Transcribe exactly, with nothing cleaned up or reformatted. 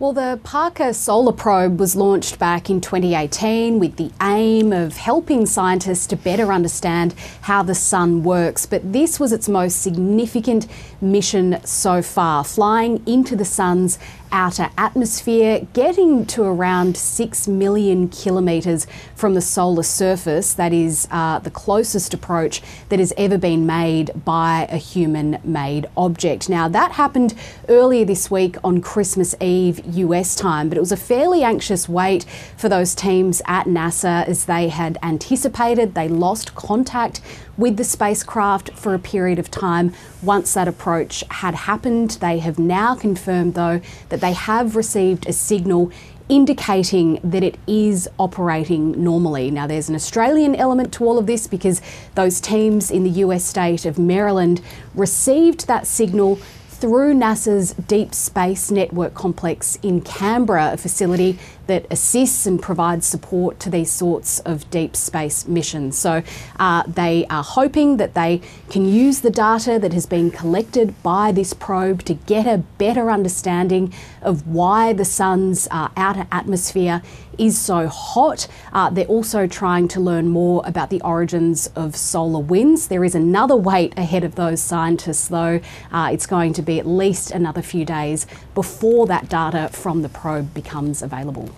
Well, the Parker Solar Probe was launched back in twenty eighteen with the aim of helping scientists to better understand how the sun works. But this was its most significant mission so far, flying into the sun's outer atmosphere, getting to around six million kilometres from the solar surface. That is uh, the closest approach that has ever been made by a human-made object. Now, that happened earlier this week on Christmas Eve U S time, but it was a fairly anxious wait for those teams at NASA as they had anticipated. They lost contact with the spacecraft for a period of time once that approach had happened. They have now confirmed, though, that they have received a signal indicating that it is operating normally. Now, there's an Australian element to all of this because those teams in the U S state of Maryland received that signal through NASA's Deep Space Network Complex in Canberra, a facility that assists and provides support to these sorts of deep space missions. So uh, they are hoping that they can use the data that has been collected by this probe to get a better understanding of why the sun's uh, outer atmosphere is so hot. Uh, they're also trying to learn more about the origins of solar winds. There is another wait ahead of those scientists, though. Uh, it's going to be at least another few days before that data from the probe becomes available.